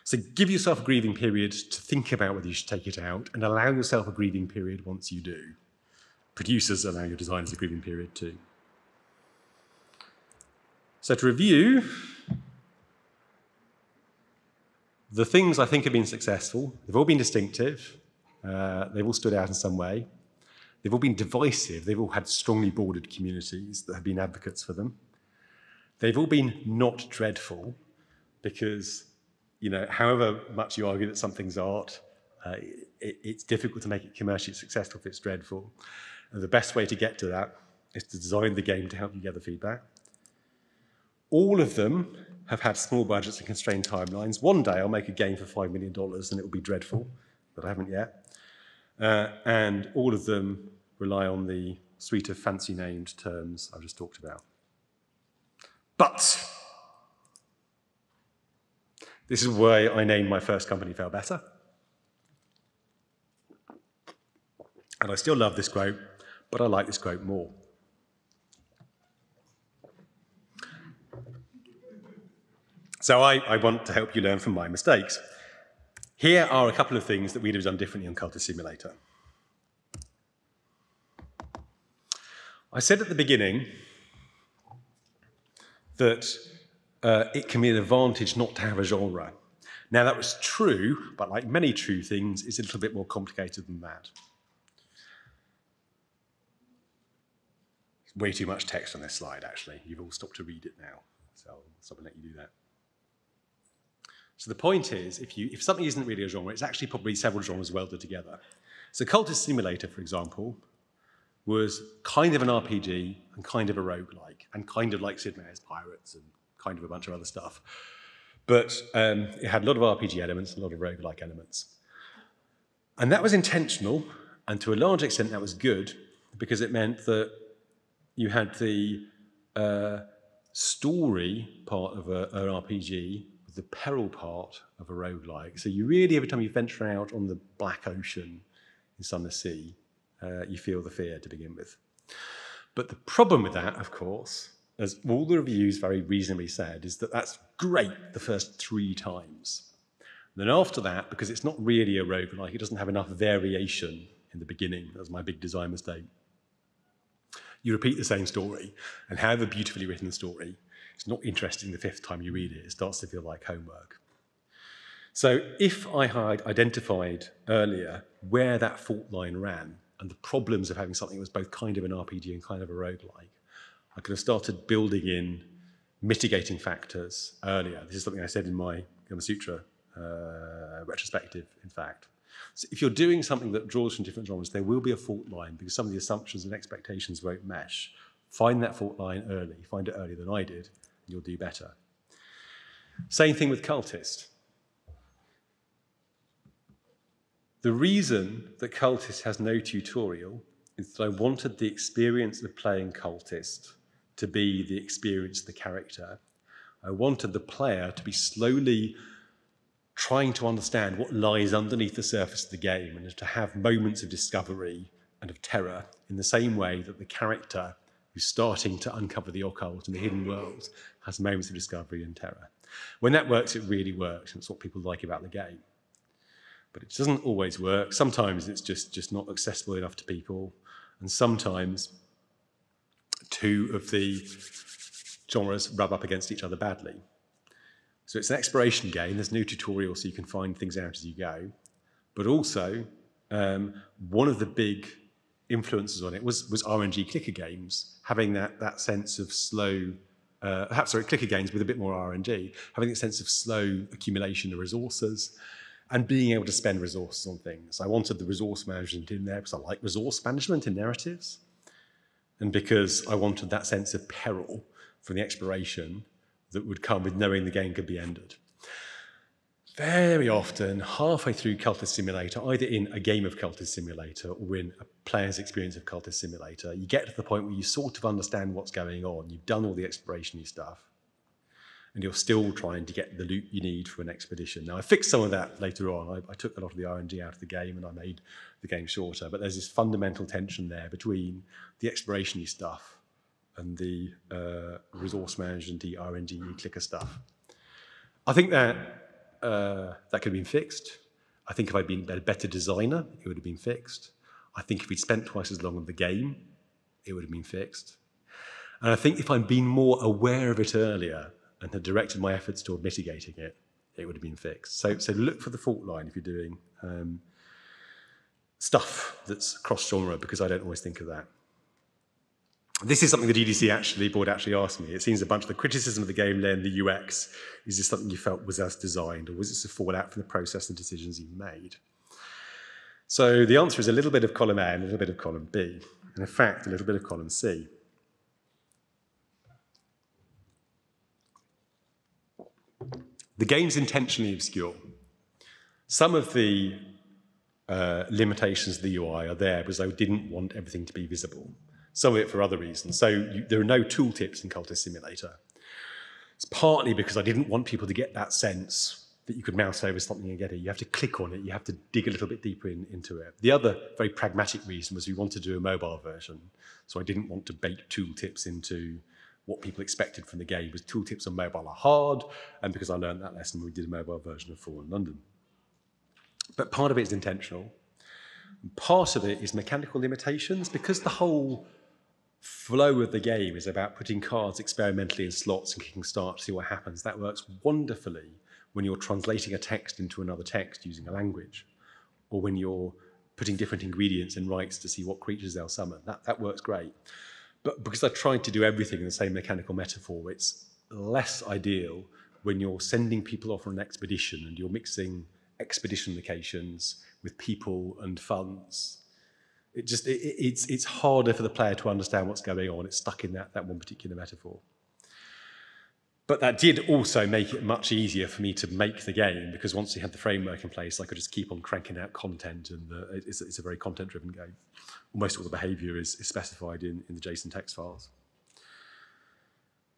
So give yourself a grieving period to think about whether you should take it out, and allow yourself a grieving period once you do. Producers allow your designers a grieving period too. So to review, the things I think have been successful, they've all been distinctive, they've all stood out in some way. They've all been divisive. They've all had strongly bordered communities that have been advocates for them. They've all been not dreadful because you know, however much you argue that something's art, it's difficult to make it commercially successful if it's dreadful. And the best way to get to that is to design the game to help you gather feedback. All of them have had small budgets and constrained timelines. One day I'll make a game for $5 million and it will be dreadful, but I haven't yet. And all of them rely on the suite of fancy named terms I've just talked about. But this is why I named my first company Failbetter. And I still love this quote, but I like this quote more. So I want to help you learn from my mistakes. Here are a couple of things that we'd have done differently on Cultist Simulator. I said at the beginning that it can be an advantage not to have a genre. Now that was true, but like many true things, it's a little bit more complicated than that. Way too much text on this slide, actually. You've all stopped to read it now, so I'll stop and let you do that. So the point is, if something isn't really a genre, it's actually probably several genres welded together. So Cultist Simulator, for example, was kind of an RPG and kind of a roguelike, and kind of like Sid Meier's Pirates and kind of a bunch of other stuff. But it had a lot of RPG elements, a lot of roguelike elements. And that was intentional, and to a large extent that was good, because it meant that you had the story part of an RPG with the peril part of a roguelike. So you really, every time you venture out on the black ocean in Sunless Sea, you feel the fear to begin with. But the problem with that, of course, as all the reviews very reasonably said, is that that's great the first 3 times. And then after that, because it's not really a roguelike, it doesn't have enough variation in the beginning. That was my big design mistake. You repeat the same story, and however beautifully written the story, it's not interesting the 5th time you read it. It starts to feel like homework. So if I had identified earlier where that fault line ran and the problems of having something that was both kind of an RPG and kind of a roguelike, I could have started building in mitigating factors earlier. This is something I said in my Kama Sutra retrospective, in fact. So if you're doing something that draws from different genres, there will be a fault line because some of the assumptions and expectations won't mesh. Find that fault line early. Find it earlier than I did, and you'll do better. Same thing with Cultist. The reason that Cultist has no tutorial is that I wanted the experience of playing Cultist to be the experience of the character. I wanted the player to be slowly trying to understand what lies underneath the surface of the game and to have moments of discovery and of terror in the same way that the character who's starting to uncover the occult and the hidden world has moments of discovery and terror. When that works, it really works, and it's what people like about the game. But it doesn't always work. Sometimes it's just not accessible enough to people, and sometimes 2 of the genres rub up against each other badly. So it's an exploration game. There's no tutorial, so you can find things out as you go. But also, one of the big influences on it was RNG clicker games, having that sense of slow, clicker games with a bit more RNG, having that sense of slow accumulation of resources and being able to spend resources on things. I wanted the resource management in there because I like resource management in narratives and because I wanted that sense of peril from the exploration that would come with knowing the game could be ended. Very often, halfway through Cultist Simulator, either in a game of Cultist Simulator or in a player's experience of Cultist Simulator, you get to the point where you sort of understand what's going on. You've done all the explorationy stuff, and you're still trying to get the loot you need for an expedition. Now, I fixed some of that later on. I took a lot of the RNG out of the game, and I made the game shorter. But there's this fundamental tension there between the explorationy stuff and the resource management, the RNG clicker stuff. I think that could have been fixed. I think if I'd been a better designer, it would have been fixed. I think if we'd spent twice as long on the game, it would have been fixed. And I think if I'd been more aware of it earlier and had directed my efforts toward mitigating it, it would have been fixed. So look for the fault line if you're doing stuff that's cross-genre, because I don't always think of that. This is something the GDC board asked me. It seems a bunch of the criticism of the game lay in the UX. Is this something you felt was as designed, or was this a fallout from the process and decisions you made? So the answer is a little bit of column A and a little bit of column B, and in fact, a little bit of column C. The game's intentionally obscure. Some of the limitations of the UI are there because they didn't want everything to be visible. Some of it for other reasons. So there are no tooltips in Cultist Simulator. It's partly because I didn't want people to get that sense that you could mouse over something and get it. You have to click on it. You have to dig a little bit deeper into it. The other very pragmatic reason was we wanted to do a mobile version. So I didn't want to bake tooltips into what people expected from the game, was tooltips on mobile are hard. And because I learned that lesson, we did a mobile version of Fallen London. But part of it is intentional. And part of it is mechanical limitations, because the whole flow of the game is about putting cards experimentally in slots and kicking start to see what happens. That works wonderfully when you're translating a text into another text using a language, or when you're putting different ingredients in rites to see what creatures they'll summon. That works great. But because I tried to do everything in the same mechanical metaphor, it's less ideal when you're sending people off on an expedition and you're mixing expedition locations with people and funds. It just, it's harder for the player to understand what's going on. It's stuck in that one particular metaphor. But that did also make it much easier for me to make the game, because once you had the framework in place, I could just keep on cranking out content, and it's a very content-driven game. Almost all the behavior is specified in the JSON text files.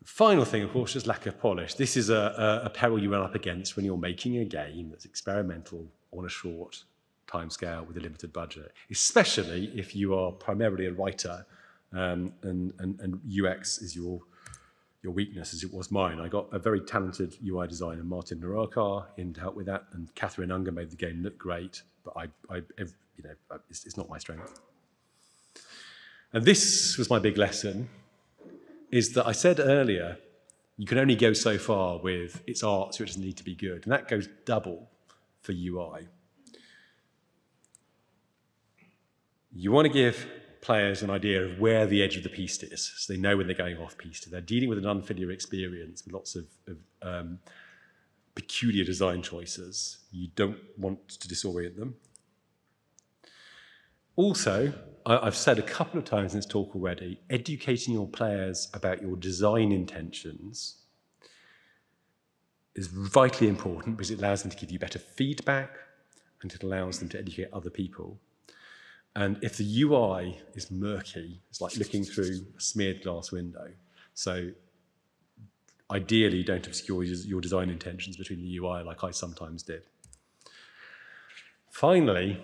The final thing, of course, is lack of polish. This is a peril you run up against when you're making a game that's experimental on a short timescale with a limited budget, especially if you are primarily a writer and UX is your weakness, as it was mine. I got a very talented UI designer, Martin Narakar, in to help with that, and Katherine Unger made the game look great, but it's not my strength. And this was my big lesson, is that I said earlier, you can only go so far with it's art, so it doesn't need to be good, and that goes double for UI. You want to give players an idea of where the edge of the piece is, so they know when they're going off piece. They're dealing with an unfamiliar experience with lots of peculiar design choices. You don't want to disorient them. Also, I've said a couple of times in this talk already, educating your players about your design intentions is vitally important, because it allows them to give you better feedback and it allows them to educate other people. And if the UI is murky, it's like looking through a smeared glass window. So ideally, don't obscure your design intentions between the UI like I sometimes did. Finally,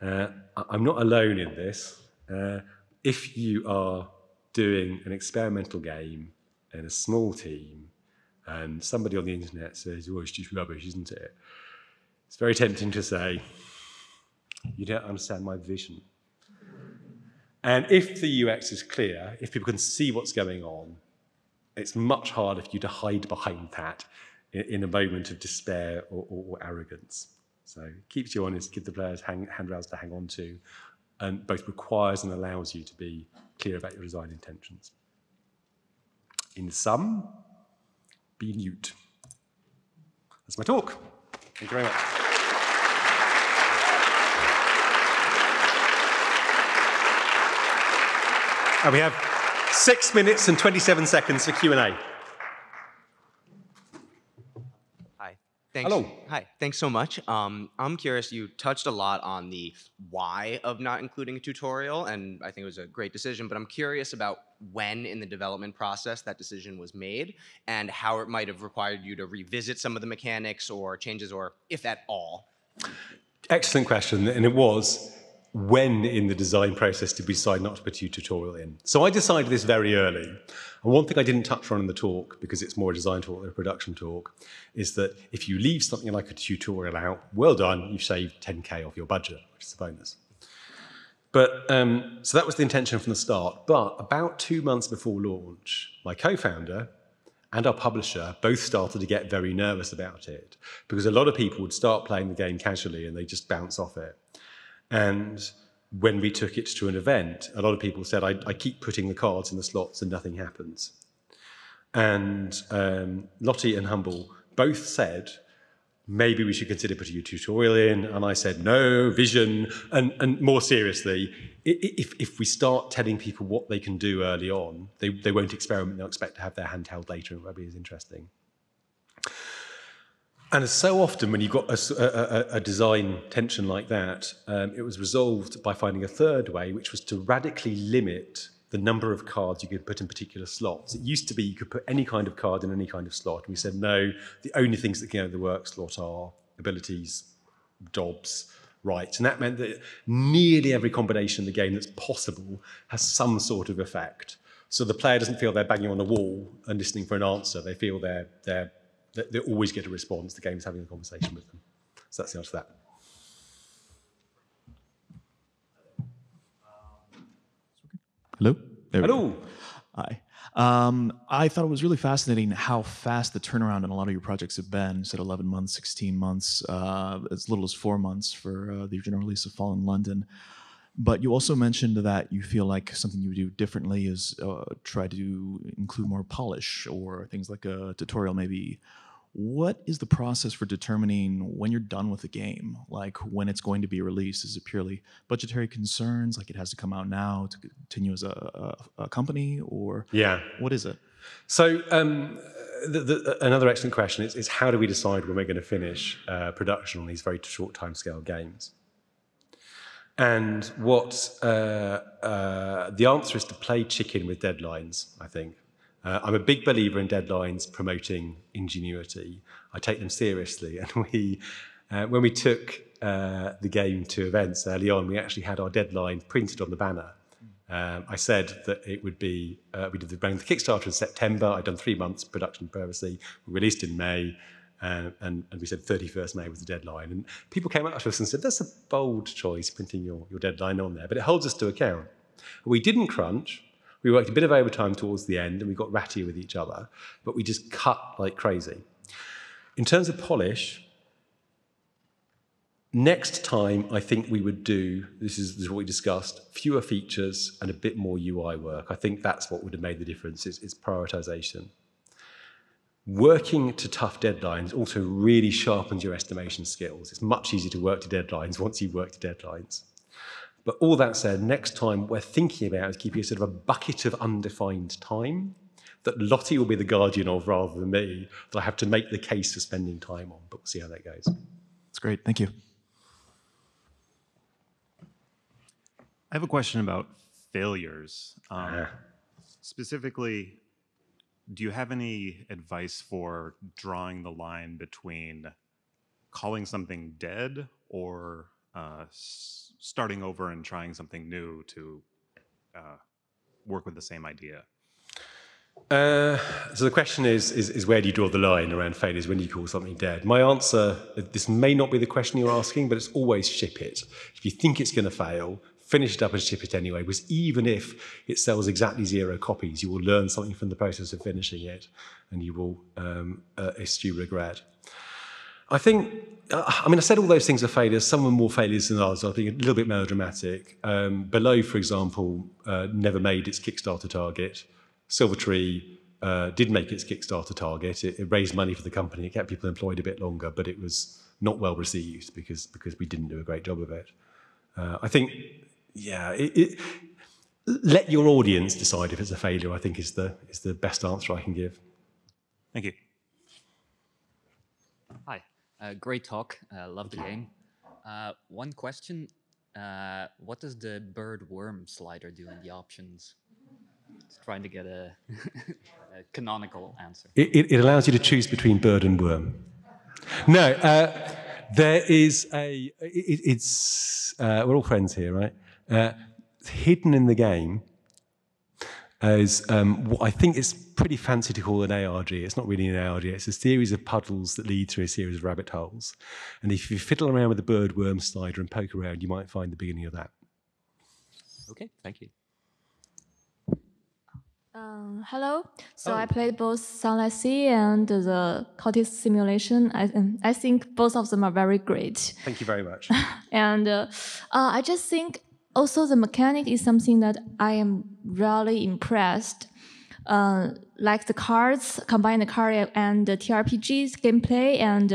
I'm not alone in this. If you are doing an experimental game in a small team and somebody on the internet says, oh, it's just rubbish, isn't it? It's very tempting to say, you don't understand my vision. And if the UX is clear, if people can see what's going on, it's much harder for you to hide behind that in a moment of despair or arrogance. So it keeps you honest, give the players handrails to hang on to, and both requires and allows you to be clear about your design intentions. In sum, be Newt. That's my talk. Thank you very much. And we have 6 minutes and 27 seconds for Q&A. Hi. Thanks. Hello. Hi. Thanks so much. I'm curious, you touched a lot on the why of not including a tutorial, and I think it was a great decision, but I'm curious about when in the development process that decision was made and how it might have required you to revisit some of the mechanics or changes, or if at all. Excellent question, and it was. When in the design process did we decide not to put a tutorial in? So I decided this very early. And one thing I didn't touch on in the talk, because it's more a design talk than a production talk, is that if you leave something like a tutorial out, well done, you've saved 10K off your budget, which is a bonus. But so that was the intention from the start. But about 2 months before launch, my co-founder and our publisher both started to get very nervous about it, because a lot of people would start playing the game casually and they just bounce off it. And when we took it to an event, a lot of people said, I keep putting the cards in the slots and nothing happens. And Lottie and Humble both said, maybe we should consider putting a tutorial in. And I said, no, vision. And more seriously, if we start telling people what they can do early on, they won't experiment. They'll expect to have their hand held later, and it won't be as interesting. And as so often when you've got a design tension like that, it was resolved by finding a third way, which was to radically limit the number of cards you could put in particular slots. It used to be you could put any kind of card in any kind of slot. And we said, no, the only things that go in the work slot are abilities, jobs, rights. And that meant that nearly every combination in the game that's possible has some sort of effect. So the player doesn't feel they're banging on a wall and listening for an answer. They feel they always get a response. The game's having a conversation with them. So that's the answer to that. Hello? Hello. Hi. I thought it was really fascinating how fast the turnaround in a lot of your projects have been. You said 11 months, 16 months, as little as 4 months for the original release of Fallen London. But you also mentioned that you feel like something you would do differently is try to include more polish or things like a tutorial maybe. What is the process for determining when you're done with the game? Like when it's going to be released? Is it purely budgetary concerns, like it has to come out now to continue as a company, or what is it? So another excellent question is how do we decide when we're going to finish production on these very short time scale games? And what the answer is to play chicken with deadlines, I think. I'm a big believer in deadlines promoting ingenuity. I take them seriously. And we, when we took the game to events early on, we actually had our deadline printed on the banner. I said that it would be, we did the Kickstarter in September. I'd done 3 months production purposely. We released in May. And we said 31st May was the deadline. And people came up to us and said, that's a bold choice, printing your deadline on there. But it holds us to account. We didn't crunch. We worked a bit of overtime towards the end, and we got rattier with each other. But we just cut like crazy. In terms of polish, next time I think we would do, this is what we discussed, fewer features and a bit more UI work. I think that's what would have made the difference, is prioritization. Working to tough deadlines also really sharpens your estimation skills. It's much easier to work to deadlines once you've worked to deadlines. But all that said, next time we're thinking about is keeping a sort of a bucket of undefined time that Lottie will be the guardian of rather than me, that I have to make the case for spending time on, but we'll see how that goes. That's great, thank you. I have a question about failures. Specifically, do you have any advice for drawing the line between calling something dead or starting over and trying something new to work with the same idea? So the question is where do you draw the line around failures when you call something dead? My answer, this may not be the question you're asking, but it's always ship it. If you think it's going to fail, finish it up and ship it anyway, because even if it sells exactly 0 copies, you will learn something from the process of finishing it, and you will eschew regret. I think, I mean, I said all those things are failures. Some were more failures than others. I think a little bit melodramatic. Below, for example, never made its Kickstarter target. Silvertree did make its Kickstarter target. It raised money for the company. It kept people employed a bit longer, but it was not well received because we didn't do a great job of it. I think... yeah, let your audience decide if it's a failure, I think is the best answer I can give. Thank you. Hi, great talk. Love the game. One question, what does the bird worm slider do in the options? Just trying to get a canonical answer. It allows you to choose between bird and worm. No, there is a, we're all friends here, right? Hidden in the game is what I think is pretty fancy to call an ARG. It's not really an ARG. It's a series of puddles that lead through a series of rabbit holes. And if you fiddle around with the bird worm slider and poke around, you might find the beginning of that. OK, thank you. Hello. So I played both Sunless Sea and the Cultist Simulation. I think both of them are very great. Thank you very much. And I just think Also, the mechanic is something that I am really impressed. Like the cards, combine the card and the TRPG's gameplay and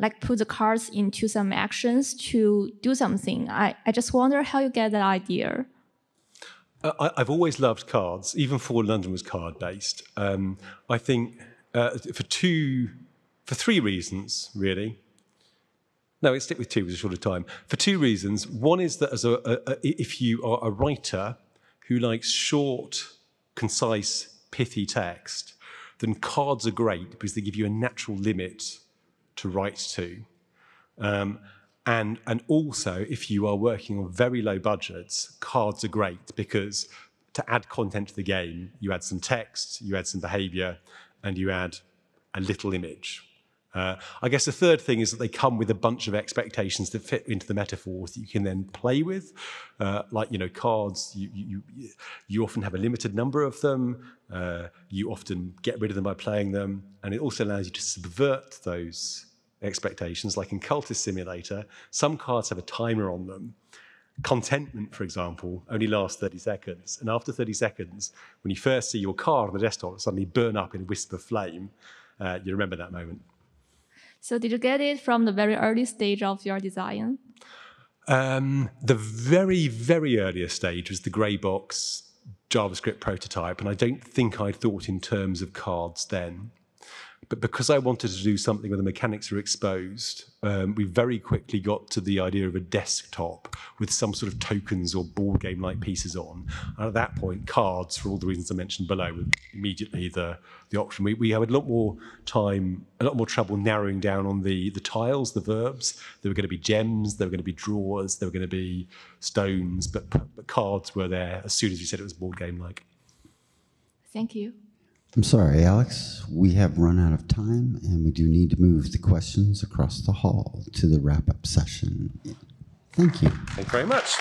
like put the cards into some actions to do something. I just wonder how you get that idea. I've always loved cards. Even Fallen London was card-based. I think for three reasons, really. No, stick with two, it was a shorter time. For two reasons. One is that as if you are a writer who likes short, concise, pithy text, then cards are great because they give you a natural limit to write to. And also, if you are working on very low budgets, cards are great because to add content to the game, you add some text, you add some behavior, and you add a little image. I guess the third thing is that they come with a bunch of expectations that fit into the metaphors that you can then play with. Like, you know, cards, you often have a limited number of them. You often get rid of them by playing them. And it also allows you to subvert those expectations. Like in Cultist Simulator, some cards have a timer on them. Contentment, for example, only lasts 30 seconds. And after 30 seconds, when you first see your card on the desktop suddenly burn up in a wisp of flame, you remember that moment. So did you get it from the very early stage of your design? The very, very earliest stage was the grey box JavaScript prototype, and I don't think I thought in terms of cards then. But because I wanted to do something where the mechanics were exposed, we very quickly got to the idea of a desktop with some sort of tokens or board game-like pieces on. And at that point, cards, for all the reasons I mentioned below, were immediately the option. We had a lot more time, a lot more trouble narrowing down on the tiles, the verbs. There were going to be gems, there were going to be drawers, there were going to be stones, but cards were there as soon as you said it was board game-like. Thank you. I'm sorry, Alex, we have run out of time and we do need to move the questions across the hall to the wrap-up session. Thank you. Thank you very much.